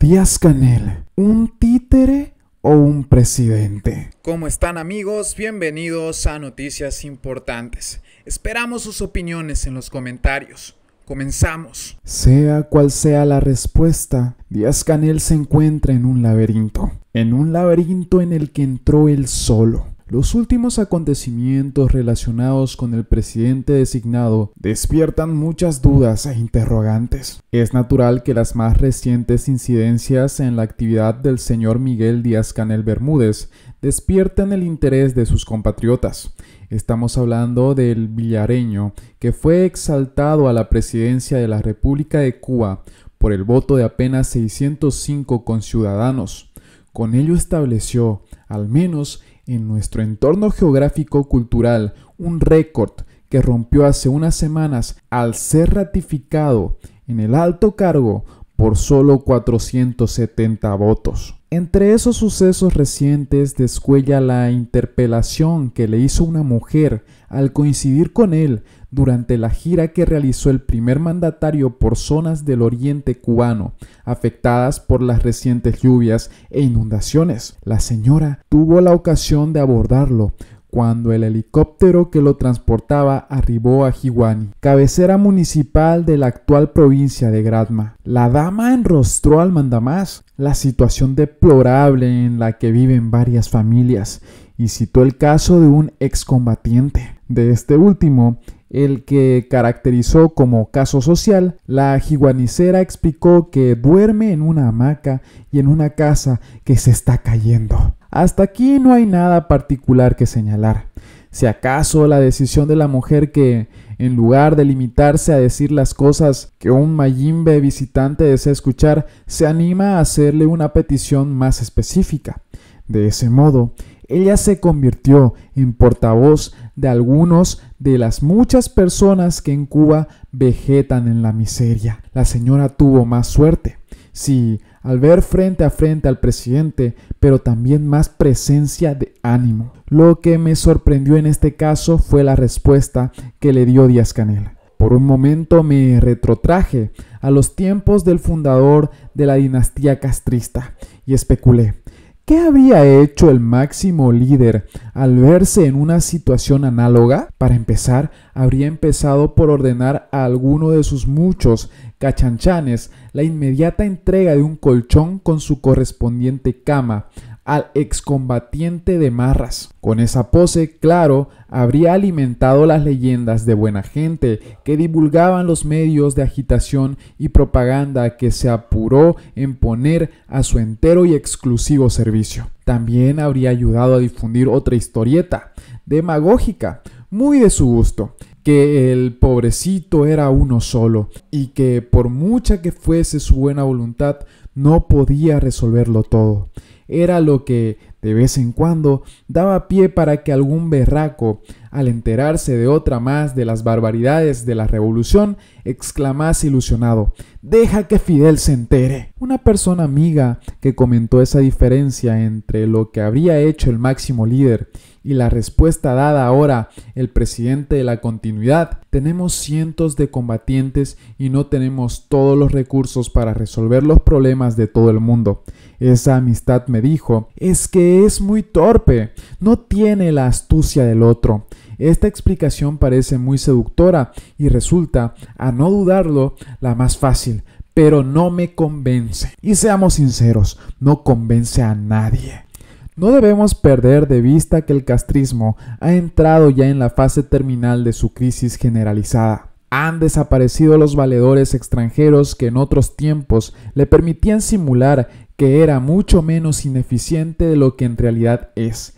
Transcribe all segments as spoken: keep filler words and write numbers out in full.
Díaz-Canel, ¿un títere o un presidente? ¿Cómo están, amigos? Bienvenidos a Noticias Importantes. Esperamos sus opiniones en los comentarios. Comenzamos. Sea cual sea la respuesta, Díaz-Canel se encuentra en un laberinto. En un laberinto en el que entró él solo. Los últimos acontecimientos relacionados con el presidente designado despiertan muchas dudas e interrogantes. Es natural que las más recientes incidencias en la actividad del señor Miguel Díaz-Canel Bermúdez despierten el interés de sus compatriotas. Estamos hablando del villareño que fue exaltado a la presidencia de la República de Cuba por el voto de apenas seiscientos cinco conciudadanos. Con ello estableció, al menos en nuestro entorno geográfico-cultural, un récord que rompió hace unas semanas al ser ratificado en el alto cargo por solo cuatrocientos setenta votos. Entre esos sucesos recientes descuella la interpelación que le hizo una mujer al coincidir con él durante la gira que realizó el primer mandatario por zonas del oriente cubano, afectadas por las recientes lluvias e inundaciones. La señora tuvo la ocasión de abordarlo cuando el helicóptero que lo transportaba arribó a Jiguaní, cabecera municipal de la actual provincia de Granma. La dama enrostró al mandamás la situación deplorable en la que viven varias familias y citó el caso de un excombatiente. De este último, el que caracterizó como caso social, la jiguanicera explicó que duerme en una hamaca y en una casa que se está cayendo. Hasta aquí no hay nada particular que señalar, si acaso la decisión de la mujer que, en lugar de limitarse a decir las cosas que un mayimbe visitante desea escuchar, se anima a hacerle una petición más específica. De ese modo, ella se convirtió en portavoz de algunos de las muchas personas que en Cuba vegetan en la miseria. La señora tuvo más suerte, sí, al ver frente a frente al presidente, pero también más presencia de ánimo. Lo que me sorprendió en este caso fue la respuesta que le dio Díaz-Canel. Por un momento me retrotraje a los tiempos del fundador de la dinastía castrista y especulé, ¿qué habría hecho el máximo líder al verse en una situación análoga? Para empezar, habría empezado por ordenar a alguno de sus muchos cachanchanes la inmediata entrega de un colchón con su correspondiente cama al excombatiente de Marras. Con esa pose, claro, habría alimentado las leyendas de buena gente que divulgaban los medios de agitación y propaganda que se apuró en poner a su entero y exclusivo servicio. También habría ayudado a difundir otra historieta demagógica, muy de su gusto, que el pobrecito era uno solo y que por mucha que fuese su buena voluntad no podía resolverlo todo. Era lo que de vez en cuando daba pie para que algún berraco, al enterarse de otra más de las barbaridades de la revolución, exclamase ilusionado, «¡Deja que Fidel se entere!». Una persona amiga que comentó esa diferencia entre lo que habría hecho el máximo líder y la respuesta dada ahora el presidente de la continuidad, tenemos cientos de combatientes y no tenemos todos los recursos para resolver los problemas de todo el mundo. Esa amistad, me dijo, es que es muy torpe, no tiene la astucia del otro. Esta explicación parece muy seductora y resulta, a no dudarlo, la más fácil, pero no me convence. Y seamos sinceros, no convence a nadie. No debemos perder de vista que el castrismo ha entrado ya en la fase terminal de su crisis generalizada. Han desaparecido los valedores extranjeros que en otros tiempos le permitían simular que era mucho menos ineficiente de lo que en realidad es.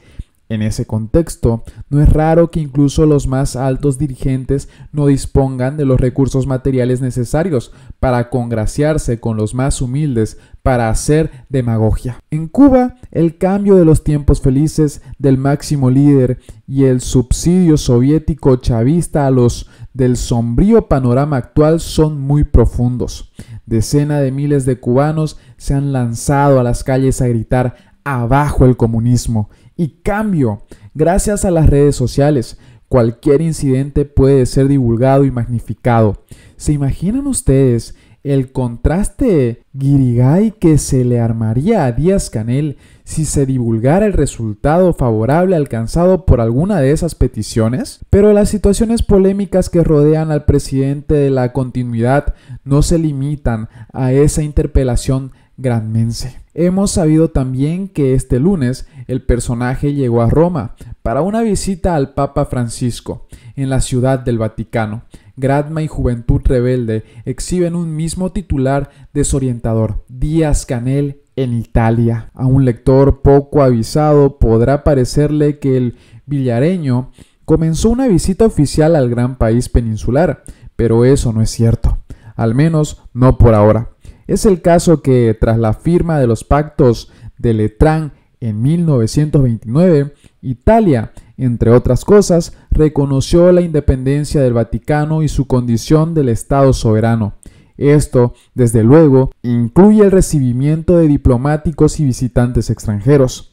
En ese contexto, no es raro que incluso los más altos dirigentes no dispongan de los recursos materiales necesarios para congraciarse con los más humildes para hacer demagogia. En Cuba, el cambio de los tiempos felices del máximo líder y el subsidio soviético chavista a los del sombrío panorama actual son muy profundos. Decenas de miles de cubanos se han lanzado a las calles a gritar «abajo el comunismo» y cambio. Gracias a las redes sociales, cualquier incidente puede ser divulgado y magnificado. ¿Se imaginan ustedes el contraste guirigay que se le armaría a Díaz-Canel si se divulgara el resultado favorable alcanzado por alguna de esas peticiones, pero las situaciones polémicas que rodean al presidente de la continuidad no se limitan a esa interpelación granmense. Hemos sabido también que este lunes el personaje llegó a Roma para una visita al Papa Francisco en la Ciudad del Vaticano. Granma y Juventud Rebelde exhiben un mismo titular desorientador: Díaz-Canel en Italia. A un lector poco avisado podrá parecerle que el villareño comenzó una visita oficial al gran país peninsular, pero eso no es cierto, al menos no por ahora. Es el caso que, tras la firma de los pactos de Letrán en mil novecientos veintinueve, Italia, entre otras cosas, reconoció la independencia del Vaticano y su condición del Estado soberano. Esto, desde luego, incluye el recibimiento de diplomáticos y visitantes extranjeros.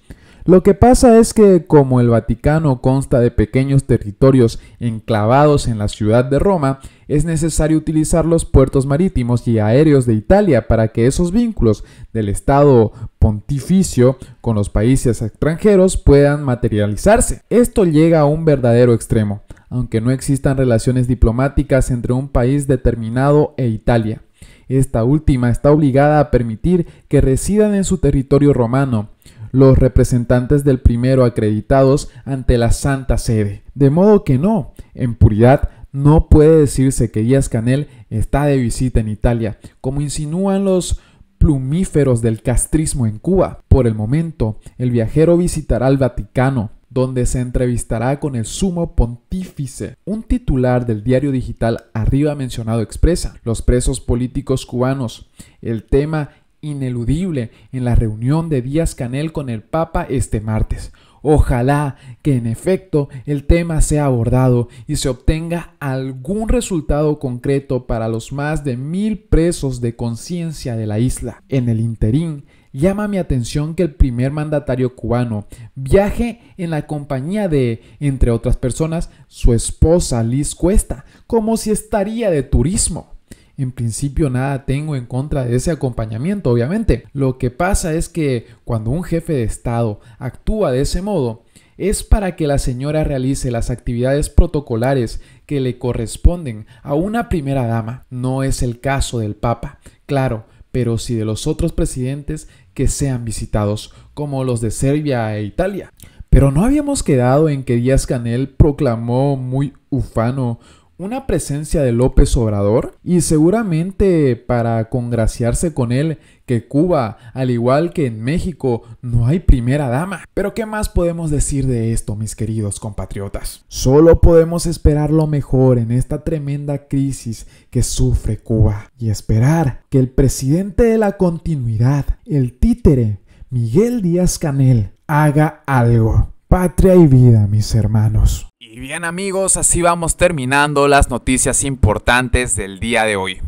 Lo que pasa es que, como el Vaticano consta de pequeños territorios enclavados en la ciudad de Roma, es necesario utilizar los puertos marítimos y aéreos de Italia para que esos vínculos del Estado pontificio con los países extranjeros puedan materializarse. Esto llega a un verdadero extremo, aunque no existan relaciones diplomáticas entre un país determinado e Italia. Esta última está obligada a permitir que residan en su territorio romano los representantes del primero acreditados ante la Santa Sede. De modo que no, en puridad, no puede decirse que Díaz-Canel está de visita en Italia, como insinúan los plumíferos del castrismo en Cuba. Por el momento, el viajero visitará el Vaticano, donde se entrevistará con el sumo pontífice. Un titular del diario digital arriba mencionado expresa: los presos políticos cubanos, el tema ineludible en la reunión de Díaz-Canel con el Papa este martes. Ojalá que en efecto el tema sea abordado y se obtenga algún resultado concreto para los más de mil presos de conciencia de la isla. En el interín, llama mi atención que el primer mandatario cubano viaje en la compañía de, entre otras personas, su esposa Liz Cuesta, como si estaría de turismo. En principio nada tengo en contra de ese acompañamiento, obviamente. Lo que pasa es que cuando un jefe de Estado actúa de ese modo, es para que la señora realice las actividades protocolares que le corresponden a una primera dama. No es el caso del Papa, claro, pero sí de los otros presidentes que sean visitados, como los de Serbia e Italia. Pero no habíamos quedado en que Díaz-Canel proclamó muy ufano una presencia de López Obrador, y seguramente para congraciarse con él que Cuba, al igual que en México, no hay primera dama. Pero ¿qué más podemos decir de esto, mis queridos compatriotas? Solo podemos esperar lo mejor en esta tremenda crisis que sufre Cuba, y esperar que el presidente de la continuidad, el títere Miguel Díaz-Canel, haga algo. Patria y vida, mis hermanos. Y bien, amigos, así vamos terminando las noticias importantes del día de hoy.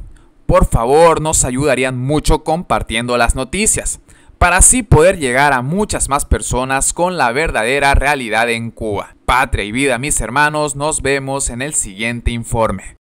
Por favor, nos ayudarían mucho compartiendo las noticias, para así poder llegar a muchas más personas con la verdadera realidad en Cuba. Patria y vida, mis hermanos, nos vemos en el siguiente informe.